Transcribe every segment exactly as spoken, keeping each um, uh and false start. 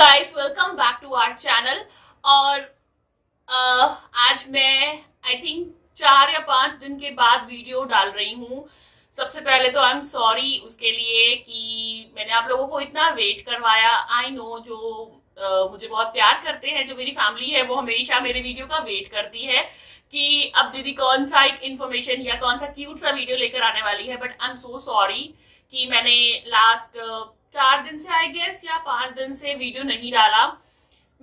Guys welcome back to our channel. और आ, आज मैं आई थिंक चार या पांच दिन के बाद वीडियो डाल रही हूँ। सबसे पहले तो आई एम सॉरी उसके लिए कि मैंने आप लोगों को इतना वेट करवाया। आई नो जो आ, मुझे बहुत प्यार करते हैं, जो मेरी फैमिली है, वो हमेशा मेरे वीडियो का वेट करती है कि अब दीदी कौन सा एक इन्फॉर्मेशन या कौन सा क्यूट सा वीडियो लेकर आने वाली है। But I am so sorry कि मैंने लास्ट चार दिन से आई गेस या पांच दिन से वीडियो नहीं डाला।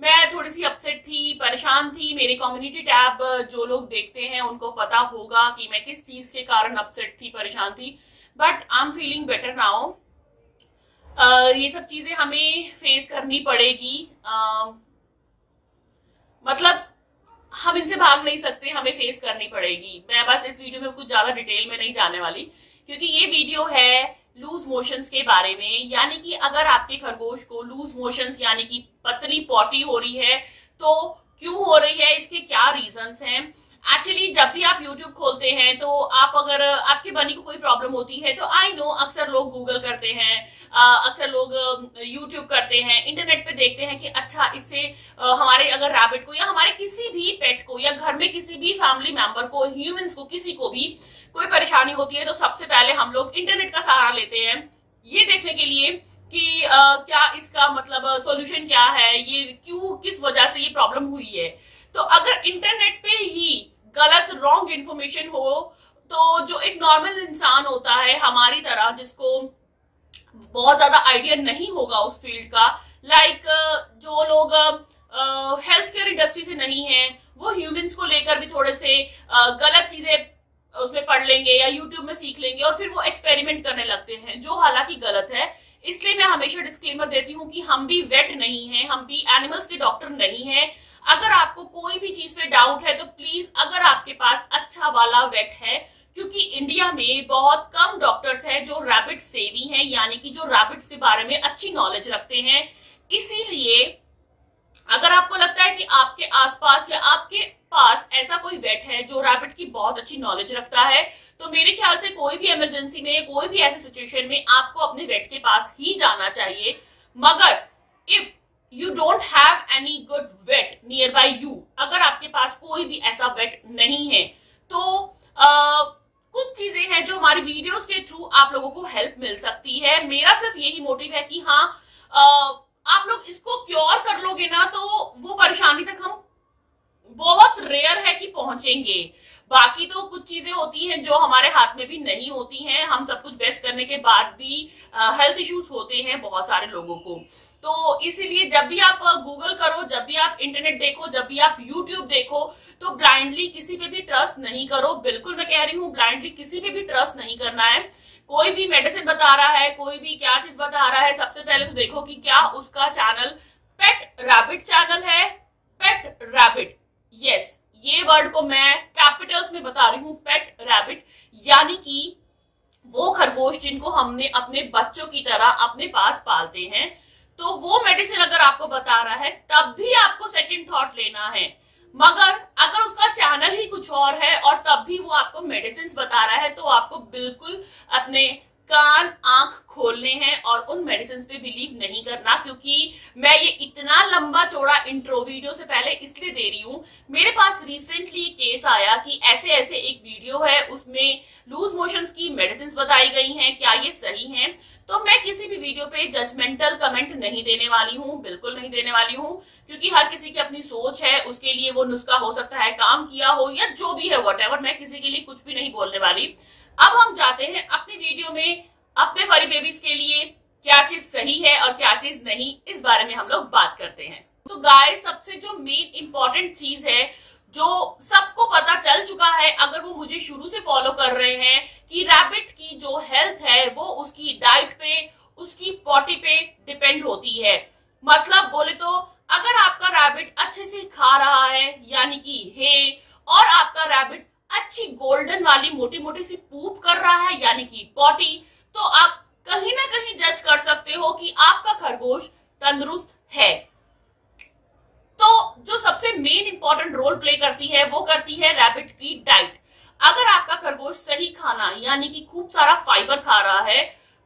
मैं थोड़ी सी अपसेट थी, परेशान थी। मेरे कम्युनिटी टैब जो लोग देखते हैं उनको पता होगा कि मैं किस चीज के कारण अपसेट थी, परेशान थी। But I am feeling better now. ये सब चीजें हमें फेस करनी पड़ेगी, uh, मतलब हम इनसे भाग नहीं सकते, हमें फेस करनी पड़ेगी। मैं बस इस वीडियो में कुछ ज्यादा डिटेल में नहीं जाने वाली, क्योंकि ये वीडियो है लूज मोशंस के बारे में। यानी कि अगर आपके खरगोश को लूज मोशंस यानी कि पतली पॉटी हो रही है तो क्यों हो रही है, इसके क्या रीजंस हैं। एक्चुअली जब भी आप YouTube खोलते हैं तो आप अगर आपके बनी को कोई प्रॉब्लम होती है तो आई नो अक्सर लोग गूगल करते हैं, अक्सर लोग YouTube करते हैं, इंटरनेट पे देखते हैं कि अच्छा इससे हमारे अगर रैबिट को या हमारे किसी भी पेट को या घर में किसी भी फैमिली मेंबर को, ह्यूमंस को, किसी को भी कोई परेशानी होती है तो सबसे पहले हम लोग इंटरनेट का सहारा लेते हैं ये देखने के लिए कि आ, क्या इसका मतलब सोल्यूशन क्या है, ये क्यों किस वजह से ये प्रॉब्लम हुई है। तो अगर इंटरनेट पे ही गलत रॉन्ग इन्फॉर्मेशन हो तो जो एक नॉर्मल इंसान होता है हमारी तरह, जिसको बहुत ज्यादा आइडिया नहीं होगा उस फील्ड का, लाइक like, जो लोग हेल्थ केयर इंडस्ट्री से नहीं है वो ह्यूमंस को लेकर भी थोड़े से uh, गलत चीजें उसमें पढ़ लेंगे या यूट्यूब में सीख लेंगे और फिर वो एक्सपेरिमेंट करने लगते हैं, जो हालांकि गलत है। इसलिए मैं हमेशा डिस्क्लेमर देती हूँ कि हम भी वेट नहीं है, हम भी एनिमल्स के डॉक्टर नहीं है। अगर आपको कोई भी चीज पे डाउट है तो प्लीज, अगर आपके पास अच्छा वाला वेट है, क्योंकि इंडिया में बहुत कम डॉक्टर्स हैं जो रैबिट सेवी हैं, यानी कि जो रैबिट्स के बारे में अच्छी नॉलेज रखते हैं। इसीलिए अगर आपको लगता है कि आपके आसपास या आपके पास ऐसा कोई वेट है जो रैबिट की बहुत अच्छी नॉलेज रखता है तो मेरे ख्याल से कोई भी इमरजेंसी में, कोई भी ऐसे सिचुएशन में आपको अपने वेट के पास ही जाना चाहिए। मगर if You don't have any good vet nearby you, अगर आपके पास कोई भी ऐसा वेट नहीं है तो आ, कुछ चीजें हैं जो हमारी वीडियोस के थ्रू आप लोगों को हेल्प मिल सकती है। मेरा सिर्फ यही मोटिव है कि हाँ आ, आप लोग इसको क्योर कर लोगे ना तो वो परेशानी तक हम बहुत रेयर है कि पहुंचेंगे। बाकी तो कुछ चीजें होती हैं जो हमारे हाथ में भी नहीं होती हैं, हम सब कुछ बेस्ट करने के बाद भी हेल्थ इश्यूज होते हैं बहुत सारे लोगों को। तो इसीलिए जब भी आप गूगल करो, जब भी आप इंटरनेट देखो, जब भी आप यूट्यूब देखो तो ब्लाइंडली किसी पे भी ट्रस्ट नहीं करो। बिल्कुल मैं कह रही हूँ, ब्लाइंडली किसी पे भी ट्रस्ट नहीं करना है। कोई भी मेडिसिन बता रहा है, कोई भी क्या चीज बता रहा है, सबसे पहले तो देखो कि क्या उसका चैनल पेट रैबिट चैनल है। पेट रैबिट, यस, ये वर्ड को मैं कैपिटल्स में बता रही हूँ, पेट रैबिट, यानी कि वो खरगोश जिनको हमने अपने बच्चों की तरह अपने पास पालते हैं। तो वो मेडिसिन अगर आपको बता रहा है तब भी आपको सेकंड थॉट लेना है। मगर अगर उसका चैनल ही कुछ और है और तब भी वो आपको मेडिसिन बता रहा है तो आपको बिल्कुल अपने कान आंख खोलने हैं और उन मेडिसिन पे बिलीव नहीं करना। क्योंकि मैं ये इतना लंबा चौड़ा इंट्रो वीडियो से पहले इसलिए दे रही हूँ, मेरे पास रिसेंटली केस आया कि ऐसे ऐसे एक वीडियो है उसमें लूज मोशंस की मेडिसिन बताई गई हैं, क्या ये सही हैं। तो मैं किसी भी वीडियो पे जजमेंटल कमेंट नहीं देने वाली हूँ, बिल्कुल नहीं देने वाली हूँ, क्योंकि हर किसी की अपनी सोच है। उसके लिए वो नुस्खा हो सकता है काम किया हो या जो भी है, वट एवर, मैं किसी के लिए कुछ भी नहीं बोलने वाली। अब हम जाते हैं अपने वीडियो में, अपने फरी बेबीज के लिए क्या चीज सही है और क्या चीज नहीं, इस बारे में हम लोग बात करते हैं। तो गाइस, सबसे जो मेन इंपॉर्टेंट चीज है, जो सबको पता चल चुका है अगर वो मुझे शुरू से फॉलो कर रहे हैं, कि रैबिट की जो हेल्थ है वो उसकी डाइट पे, उसकी पॉटी पे डिपेंड होती है। मतलब बोले तो अगर आपका रैबिट अच्छे से खा रहा है, यानी कि हे, और आपका रैबिट अच्छी गोल्डन वाली मोटी मोटी सी पूप कर रहा है, यानी कि पॉटी, तो आप कहीं ना कहीं जज कर सकते हो कि आपका खरगोश तंदुरुस्त है। तो जो सबसे मेन इंपॉर्टेंट रोल प्ले करती है वो करती है रैबिट की डाइट। अगर आपका खरगोश सही खाना यानी कि खूब सारा फाइबर खा रहा है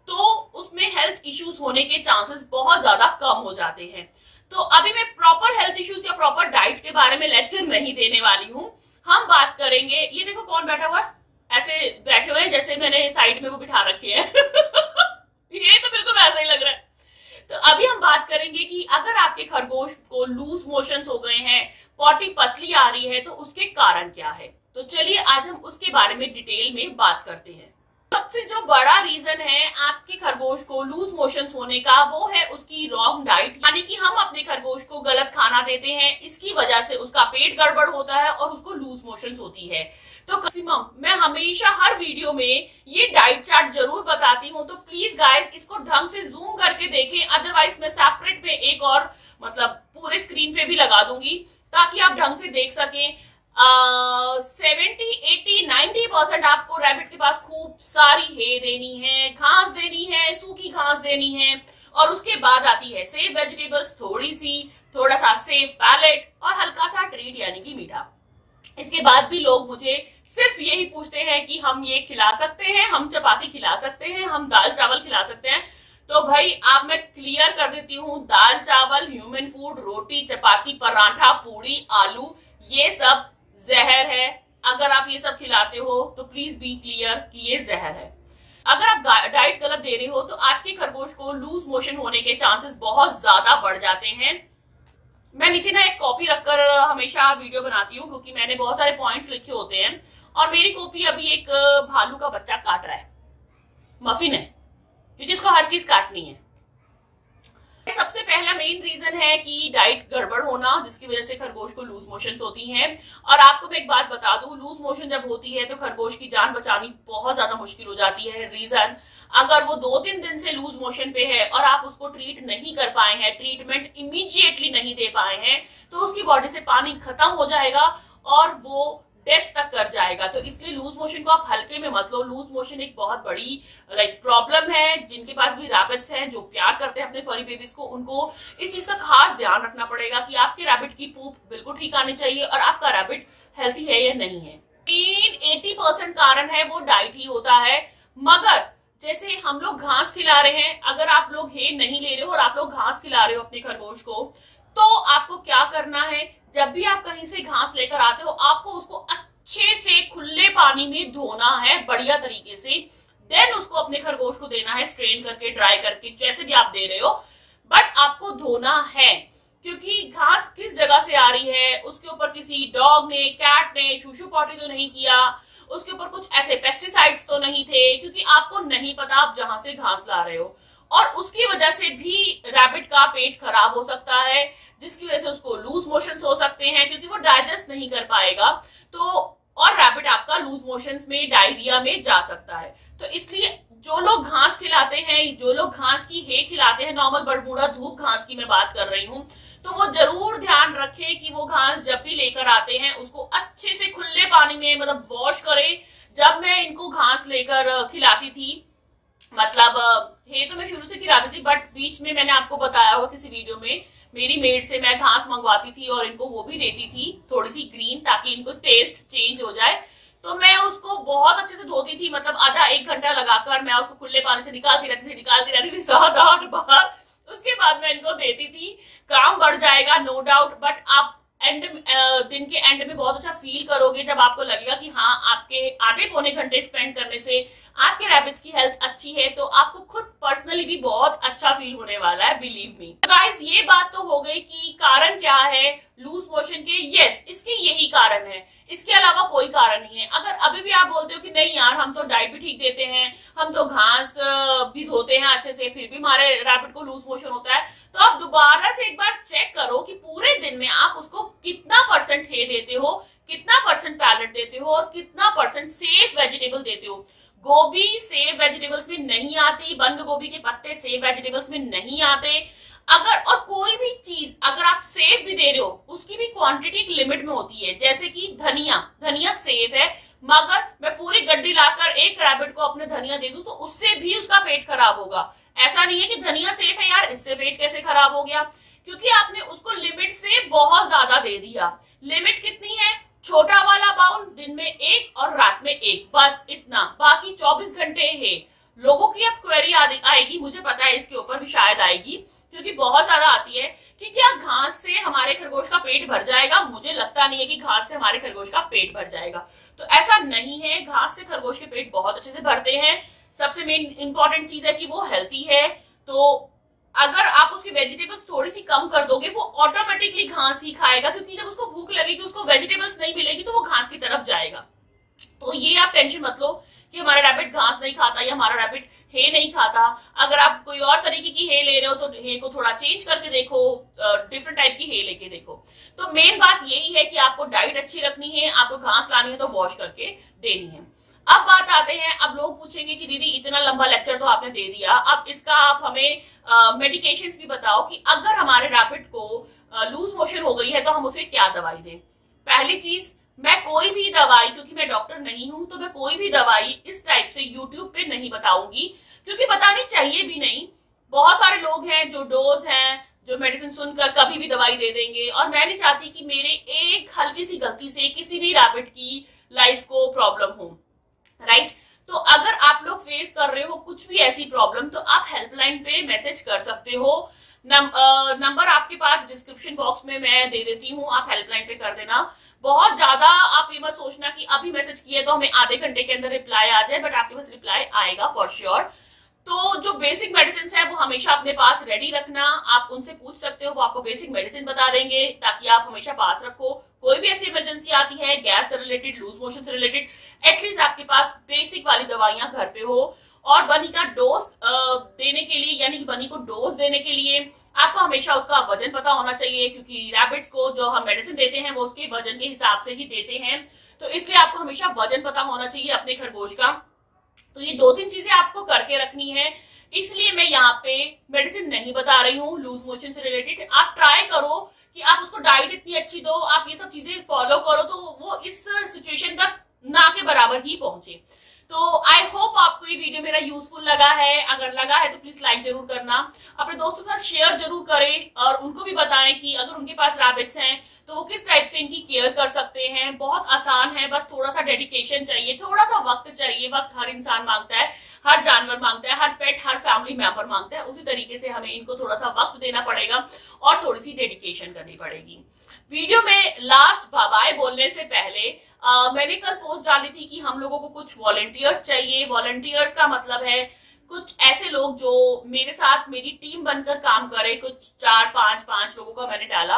तो उसमें हेल्थ इश्यूज होने के चांसेस बहुत ज्यादा कम हो जाते हैं। तो अभी मैं प्रॉपर हेल्थ इश्यूज या प्रॉपर डाइट के बारे में लेक्चर नहीं देने वाली हूँ। हम बात करेंगे, ये देखो कौन बैठा हुआ है, ऐसे बैठे हुए हैं जैसे मैंने साइड में वो बिठा रखी है ये तो बिल्कुल वैसा ही लग रहा है। तो अभी हम बात करेंगे कि अगर आपके खरगोश को लूज मोशंस हो गए हैं, पॉटी पतली आ रही है, तो उसके कारण क्या है। तो चलिए आज हम उसके बारे में डिटेल में बात करते हैं। सबसे जो बड़ा रीजन है आपके खरगोश को लूज मोशंस होने का वो है उसकी रॉन्ग डाइट, यानी कि हम अपने खरगोश को गलत खाना देते हैं, इसकी वजह से उसका पेट गड़बड़ होता है और उसको लूज मोशंस होती है। तो मैक्सिमम मैं हमेशा हर वीडियो में ये डाइट चार्ट जरूर बताती हूँ, तो प्लीज गाइज इसको ढंग से जूम करके देखें, अदरवाइज मैं सेपरेट में एक और मतलब पूरे स्क्रीन पे भी लगा दूंगी ताकि आप ढंग से देख सकें। सेवेंटी एटी नाइन्टी परसेंट आपको रैबिट के पास खूब सारी हे देनी है, घास देनी है, सूखी घास देनी है, और उसके बाद आती है सेफ वेजिटेबल्स, थोड़ी सी थोड़ा सा सेफ पैलेट और हल्का सा ट्रीट यानी कि मीठा। इसके बाद भी लोग मुझे सिर्फ यही पूछते हैं कि हम ये खिला सकते हैं, हम चपाती खिला सकते हैं, हम दाल चावल खिला सकते हैं। तो भाई आप मैं क्लियर कर देती हूँ, दाल चावल, ह्यूमन फूड, रोटी, चपाती, पराठा, पूरी, आलू, ये सब जहर है। अगर आप ये सब खिलाते हो तो प्लीज बी क्लियर कि ये जहर है। अगर आप डाइट गलत दे रहे हो तो आपके खरगोश को लूज मोशन होने के चांसेस बहुत ज्यादा बढ़ जाते हैं। मैं नीचे ना एक कॉपी रखकर हमेशा वीडियो बनाती हूँ क्योंकि मैंने बहुत सारे पॉइंट्स लिखे होते हैं, और मेरी कॉपी अभी एक भालू का बच्चा काट रहा है, मफिन है, क्योंकि इसको हर चीज काटनी है। सबसे पहला मेन रीजन है कि डाइट गड़बड़ होना, जिसकी वजह से खरगोश को लूज मोशंस होती हैं। और आपको मैं एक बात बता दूं, लूज मोशन जब होती है तो खरगोश की जान बचानी बहुत ज्यादा मुश्किल हो जाती है। रीजन, अगर वो दो तीन दिन से लूज मोशन पे है और आप उसको ट्रीट नहीं कर पाए हैं, ट्रीटमेंट इमीडिएटली नहीं दे पाए हैं, तो उसकी बॉडी से पानी खत्म हो जाएगा और वो डेथ तक कर जाएगा। तो इसलिए लूज मोशन को आप हल्के में मत लो। लूज मोशन एक बहुत बड़ी लाइक प्रॉब्लम है। जिनके पास भी रैबिट्स हैं, जो प्यार करते हैं अपने फरी बेबीज को, उनको इस चीज का खास ध्यान रखना पड़ेगा कि आपके रैबिट की पूप बिल्कुल ठीक आनी चाहिए और आपका रैबिट हेल्थी है या नहीं है। एटी परसेंट कारण है वो डाइट ही होता है। मगर जैसे हम लोग घास खिला रहे हैं, अगर आप लोग हे नहीं ले रहे हो और आप लोग घास खिला रहे हो अपने खरगोश को, तो आपको क्या करना है, जब भी आप कहीं से घास लेकर आते हो आपको उसको अच्छे से खुले पानी में धोना है बढ़िया तरीके से, देन उसको अपने खरगोश को देना है स्ट्रेन करके, ड्राई करके, जैसे भी आप दे रहे हो, बट आपको धोना है। क्योंकि घास किस जगह से आ रही है, उसके ऊपर किसी डॉग ने, कैट ने शूशू पॉटी तो नहीं किया, उसके ऊपर कुछ ऐसे पेस्टिसाइड्स तो नहीं थे, क्योंकि आपको नहीं पता आप जहां से घास ला रहे हो, और उसकी वजह से भी रैबिट का पेट खराब हो सकता है, जिसकी वजह से उसको लूज मोशंस हो सकते हैं क्योंकि वो डाइजेस्ट नहीं कर पाएगा। तो और रैबिट आपका लूज मोशंस में, डायरिया में जा सकता है। तो इसलिए जो लोग घास खिलाते हैं, जो लोग घास की हे खिलाते हैं, नॉर्मल बड़बूढ़ा धूप घास की मैं बात कर रही हूँ, तो वो जरूर ध्यान रखें कि वो घास जब भी लेकर आते हैं उसको अच्छे से खुले पानी में मतलब वॉश करें। जब मैं इनको घास लेकर खिलाती थी, मतलब हे तो मैं शुरू से खिलाती थी, बट बीच में मैंने आपको बताया होगा किसी वीडियो में, मेरी मेड से मैं घास मंगवाती थी और इनको वो भी देती थी, थोड़ी सी ग्रीन, ताकि इनको टेस्ट चेंज हो जाए। तो मैं उसको बहुत अच्छे से धोती थी, मतलब आधा एक घंटा लगाकर मैं उसको खुले पानी से निकालती रहती थी, निकालती रहती थी सात आठ बार, उसके बाद मैं इनको देती थी। काम बढ़ जाएगा नो डाउट, बट आप एंड दिन के एंड में बहुत अच्छा फील करोगे जब आपको लगेगा कि हाँ, आपके आधे पौने घंटे स्पेंड करने से आपके रैबिट्स की हेल्थ अच्छी है, तो आपको खुद पर्सनली भी बहुत अच्छा फील होने वाला है, बिलीव मी। गाइस, ये बात तो हो गई कि कारण क्या है लूज मोशन के। यस, इसके यही कारण है, इसके अलावा कोई कारण नहीं है। अगर अभी भी आप बोलते हो कि नहीं यार, हम तो डाइट भी ठीक देते हैं, हम तो घास भी धोते हैं अच्छे से, फिर भी हमारे रैबिट को लूज मोशन होता है, तो आप दोबारा से एक बार चेक करो कि पूरे दिन में आप उसको कितना परसेंट हे देते हो, कितना परसेंट पैलेट देते हो और कितना परसेंट सेफ वेजिटेबल देते हो। गोभी सेफ वेजिटेबल्स में नहीं आती, बंद गोभी के पत्ते सेफ वेजिटेबल्स में नहीं आते। अगर और कोई भी चीज अगर आप सेफ भी दे रहे हो, उसकी भी क्वांटिटी एक लिमिट में होती है। जैसे कि धनिया, धनिया सेफ है, मगर मैं पूरी गड्डी लाकर एक रैबिट को अपने धनिया दे दूं तो उससे भी उसका पेट खराब होगा। ऐसा नहीं है कि धनिया सेफ है यार, इससे पेट कैसे खराब हो गया, क्योंकि आपने उसको लिमिट से बहुत ज्यादा दे दिया। लिमिट कितनी है, छोटा वाला बाउल दिन में एक और रात में एक, बस इतना, बाकी चौबीस घंटे है। लोगों की अब क्वेरी आएगी, मुझे पता है इसके ऊपर भी शायद आएगी क्योंकि बहुत ज्यादा आती है कि क्या घास से हमारे खरगोश का पेट भर जाएगा। मुझे लगता नहीं है कि घास से हमारे खरगोश का पेट भर जाएगा, तो ऐसा नहीं है। घास से खरगोश के पेट बहुत अच्छे से भरते हैं। सबसे मेन इंपॉर्टेंट चीज है कि वो हेल्थी है, तो अगर आप उसकी वेजिटेबल्स थोड़ी सी कम कर दोगे वो ऑटोमेटिकली घास ही खाएगा, क्योंकि जब उसको भूख लगेगी उसको वेजिटेबल्स नहीं मिलेगी तो वो घास की तरफ जाएगा। तो ये आप टेंशन मत लो कि हमारा रैबिट घास नहीं खाता या हमारा रैबिट हे नहीं खाता। अगर आप कोई और तरीके की हे ले रहे हो तो हे को थोड़ा चेंज करके देखो, डिफरेंट टाइप की हे लेके देखो। तो मेन बात यही है कि आपको डाइट अच्छी रखनी है, आपको घास लानी है तो वॉश करके देनी है। अब बात आते हैं, अब लोग पूछेंगे कि दीदी इतना लंबा लेक्चर तो आपने दे दिया, अब इसका आप हमें मेडिकेशंस भी बताओ कि अगर हमारे रैबिट को लूज मोशन हो गई है तो हम उसे क्या दवाई दें। पहली चीज, मैं कोई भी दवाई, क्योंकि मैं डॉक्टर नहीं हूं तो मैं कोई भी दवाई इस टाइप से यूट्यूब पे नहीं बताऊंगी, क्योंकि बतानी चाहिए भी नहीं। बहुत सारे लोग हैं जो डोज हैं, जो मेडिसिन सुनकर कभी भी दवाई दे देंगे, और मैं नहीं चाहती कि मेरे एक हल्की सी गलती से किसी भी रैबिट की लाइफ को प्रॉब्लम हो, राइट। तो अगर आप लोग फेस कर रहे हो कुछ भी ऐसी प्रॉब्लम तो आप हेल्पलाइन पे मैसेज कर सकते हो। नंबर आपके पास डिस्क्रिप्शन बॉक्स में मैं दे देती हूँ, आप हेल्पलाइन पे कर देना। बहुत ज्यादा आप ये मत सोचना कि अभी मैसेज किया तो हमें आधे घंटे के अंदर रिप्लाई आ जाए, बट आपके पास रिप्लाई आएगा फॉर श्योर। तो जो बेसिक मेडिसिन है वो हमेशा अपने पास रेडी रखना, आप उनसे पूछ सकते हो, वो आपको बेसिक मेडिसिन बता देंगे ताकि आप हमेशा पास रखो। कोई भी ऐसी इमरजेंसी आती है, गैस से रिलेटेड, लूज मोशन से रिलेटेड, एटलीस्ट आपके पास बेसिक वाली दवाइयां घर पे हो। और बनी का डोज देने के लिए, यानी कि बनी को डोज देने के लिए आपको हमेशा उसका वजन पता होना चाहिए, क्योंकि रैबिट्स को जो हम मेडिसिन देते हैं वो उसके वजन के हिसाब से ही देते हैं, तो इसलिए आपको हमेशा वजन पता होना चाहिए अपने खरगोश का। तो ये दो तीन चीजें आपको करके रखनी है, इसलिए मैं यहाँ पे मेडिसिन नहीं बता रही हूँ लूज मोशन से रिलेटेड। आप ट्राई करो कि आप उसको डाइट इतनी अच्छी दो, आप ये सब चीजें फॉलो करो तो वो इस सिचुएशन तक ना के बराबर ही पहुंचे। तो आई होप आपको ये वीडियो मेरा यूजफुल लगा है। अगर लगा है तो प्लीज लाइक जरूर करना, अपने दोस्तों के साथ शेयर जरूर करें और उनको भी बताएं कि अगर उनके पास रैबिट्स हैं तो वो किस टाइप से इनकी केयर कर सकते हैं। बहुत आसान है, बस थोड़ा सा डेडिकेशन चाहिए, थोड़ा सा वक्त चाहिए। वक्त हर इंसान मांगता है, हर जानवर मांगता है, हर पेट, हर फैमिली मेंबर मांगता है। उसी तरीके से हमें इनको थोड़ा सा वक्त देना पड़ेगा और थोड़ी सी डेडिकेशन करनी पड़ेगी। वीडियो में लास्ट बाय बाय बोलने से पहले Uh, मैंने कल पोस्ट डाली थी कि हम लोगों को कुछ वॉलंटियर्स चाहिए। वॉलंटियर्स का मतलब है कुछ ऐसे लोग जो मेरे साथ मेरी टीम बनकर काम करे, कुछ चार पांच पांच लोगों का मैंने डाला।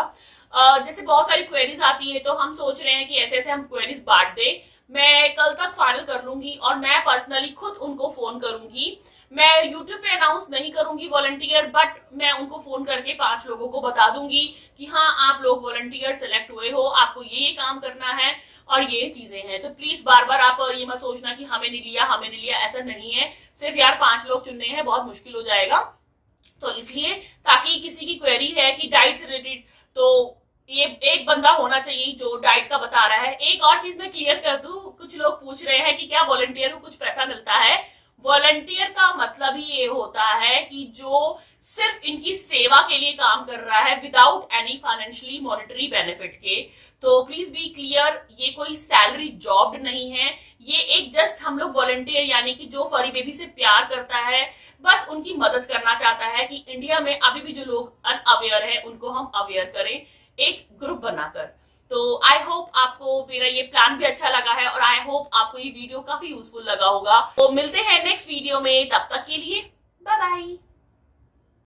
uh, जैसे बहुत सारी क्वेरीज आती है तो हम सोच रहे हैं कि ऐसे ऐसे हम क्वेरीज बांट दे। मैं कल तक फाइनल कर लूंगी और मैं पर्सनली खुद उनको फोन करूंगी। मैं यूट्यूब पे अनाउंस नहीं करूंगी वॉलंटियर, बट मैं उनको फोन करके पांच लोगों को बता दूंगी कि हाँ आप लोग वॉलंटियर सेलेक्ट हुए हो, आपको ये काम करना है और ये चीजें हैं। तो प्लीज बार बार आप ये मत सोचना कि हमें नहीं लिया हमें नहीं लिया, ऐसा नहीं है। सिर्फ यार पांच लोग चुनने हैं, बहुत मुश्किल हो जाएगा। तो इसलिए ताकि किसी की क्वेरी है कि डाइट से रिलेटेड तो ये एक बंदा होना चाहिए जो डाइट का बता रहा है। एक और चीज मैं क्लियर कर दूं, कुछ लोग पूछ रहे हैं कि क्या वॉलंटियर को कुछ पैसा मिलता है। वॉलंटियर का मतलब ही ये होता है कि जो सिर्फ इनकी सेवा के लिए काम कर रहा है without any financially monetary benefit के। तो प्लीज बी क्लियर, ये कोई सैलरी जॉब नहीं है, ये एक जस्ट हम लोग वॉलंटियर यानी कि जो फरी बेबी से प्यार करता है बस उनकी मदद करना चाहता है कि इंडिया में अभी भी जो लोग अनअवेयर है उनको हम अवेयर करें एक ग्रुप बनाकर। तो आई होप आपको मेरा ये प्लान भी अच्छा लगा है और आई होप आपको ये वीडियो काफी यूजफुल लगा होगा। तो मिलते हैं नेक्स्ट वीडियो में, तब तक के लिए बाय बाय।